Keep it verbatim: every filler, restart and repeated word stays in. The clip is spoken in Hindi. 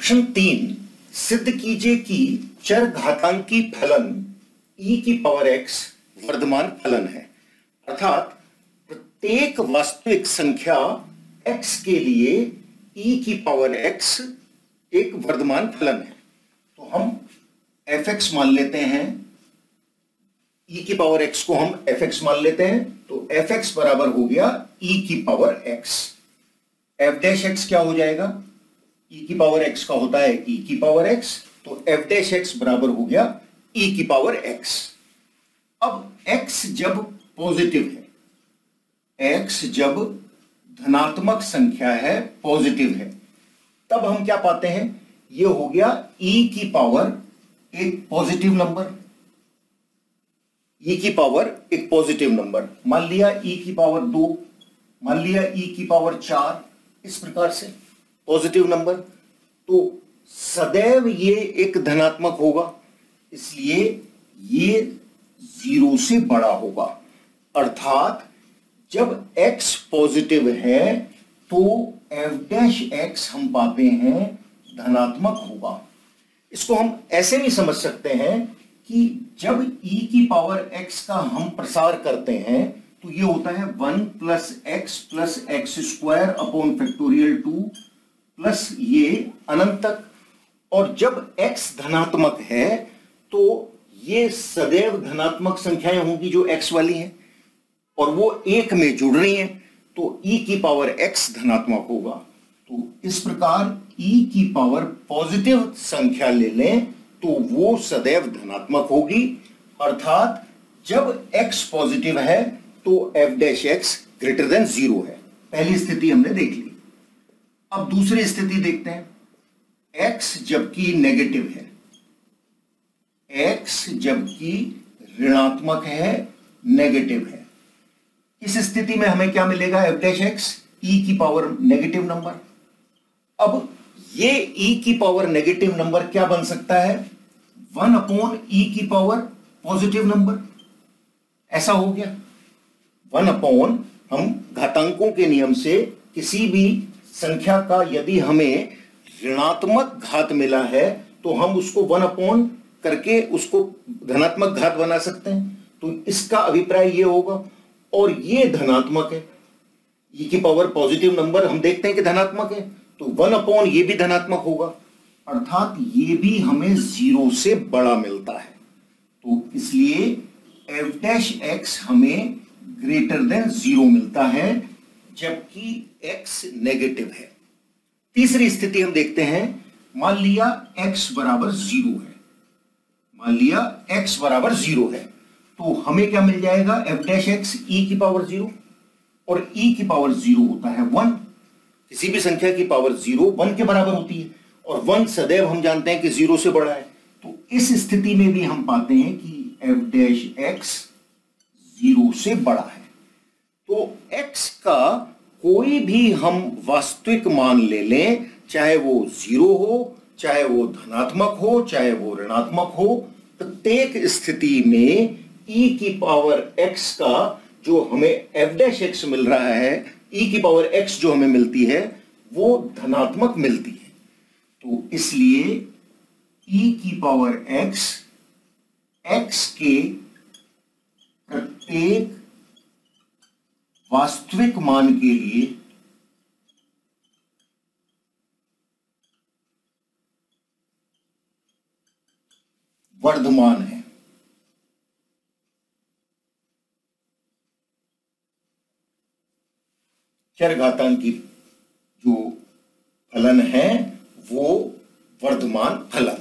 प्रश्न तीन, सिद्ध कीजिए कि चर घातांकी फलन e की पावर x वर्धमान फलन है, अर्थात प्रत्येक वास्तविक संख्या x के लिए e की पावर x एक वर्धमान फलन है। तो हम f(x) मान लेते हैं, e की पावर x को हम f(x) मान लेते हैं, तो f(x) बराबर हो गया e की power x। f dash x क्या हो जाएगा, e की पावर x का होता है e की पावर x, तो f डैश x बराबर हो गया e की पावर x। अब x जब पॉजिटिव है, x जब धनात्मक संख्या है, पॉजिटिव है, तब हम क्या पाते हैं, ये हो गया e की पावर एक पॉजिटिव नंबर, e की पावर एक पॉजिटिव नंबर, मान लिया e की पावर दो, मान लिया e की पावर चार, इस प्रकार से पॉजिटिव नंबर। तो सदैव ये एक धनात्मक होगा, इसलिए ये जीरो से बड़ा होगा, अर्थात जब x पॉजिटिव है तो f डैश x हम पाते हैं धनात्मक होगा। इसको हम ऐसे भी समझ सकते हैं कि जब e की पावर x का हम प्रसार करते हैं तो ये होता है one plus x plus x square upon factorial two plus ये अनंत तक। और जब x धनात्मक है तो ये सदैव धनात्मक संख्याएं होंगी जो x वाली हैं और वो एक में जुड़ रही हैं, तो e की पावर x धनात्मक होगा। तो इस प्रकार e की पावर पॉजिटिव संख्या ले लें तो वो सदैव धनात्मक होगी, अर्थात जब x पॉजिटिव है तो f dash x greater than zero है। पहली स्थिति हमने देख ली। अब दूसरी स्थिति देखते हैं, x जबकि नेगेटिव है, x जबकि ऋणात्मक है, नेगेटिव है, इस स्थिति में हमें क्या मिलेगा, f डैश x e की पावर नेगेटिव नंबर। अब ये e की पावर नेगेटिव नंबर क्या बन सकता है, वन अपॉन e की पावर पॉजिटिव नंबर, ऐसा हो गया। वन अपॉन, हम घातांकों के नियम से किसी भी संख्या का यदि हमें ऋणात्मक घात मिला है तो हम उसको वन अपॉन करके उसको धनात्मक घात बना सकते हैं, तो इसका अभिप्राय ये होगा। और ये धनात्मक है, e की पावर पॉजिटिव नंबर हम देखते हैं कि धनात्मक है, तो वन अपॉन ये भी धनात्मक होगा, अर्थात ये भी हमें जीरो से बड़ा मिलता है, तो इसलिए f डैश x हमें ग्रेटर देन जीरो मिलता है जबकि x नेगेटिव है। तीसरी स्थिति हम देखते हैं, मान लिया x बराबर जीरो है, मान लिया x बराबर जीरो है, तो हमें क्या मिल जाएगा, f डैश x e की पावर जीरो, और e की पावर जीरो होता है वन, किसी भी संख्या की पावर जीरो वन के बराबर होती है और वन सदैव हम जानते हैं कि जीरो से बड़ा है, तो इस स्थिति में भी हम पाते हैं कि f डैश x जीरो से बड़ा है। तो x का कोई भी हम वास्तविक मान ले लें, चाहे वो जीरो हो, चाहे वो धनात्मक हो, चाहे वो ऋणात्मक हो, प्रत्येक स्थिति में e की पावर x का जो हमें f डैश x मिल रहा है, e की पावर x जो हमें मिलती है वो धनात्मक मिलती है, तो इसलिए e की पावर x x के प्रत्येक वास्तविक मान के लिए वर्धमान है। चर घातांकी जो फलन है वो वर्धमान फलन।